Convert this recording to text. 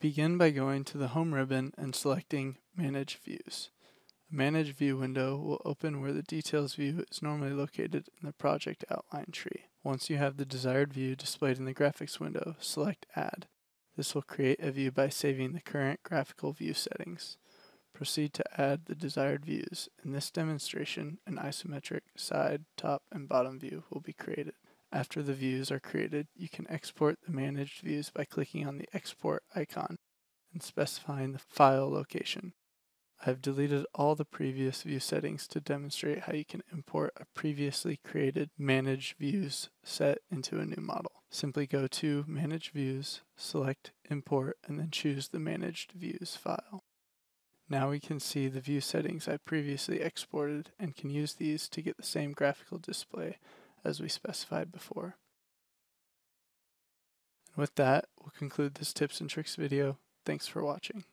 Begin by going to the Home ribbon and selecting Manage Views. A Manage View window will open where the Details view is normally located in the Project Outline tree. Once you have the desired view displayed in the Graphics window, select Add. This will create a view by saving the current graphical view settings. Proceed to add the desired views. In this demonstration, an isometric side, top, and bottom view will be created. After the views are created, you can export the managed views by clicking on the export icon and specifying the file location. I've deleted all the previous view settings to demonstrate how you can import a previously created managed views set into a new model. Simply go to Manage Views, select Import, and then choose the Managed Views file. Now we can see the view settings I previously exported and can use these to get the same graphical display as we specified before. And with that, we'll conclude this tips and tricks video. Thanks for watching.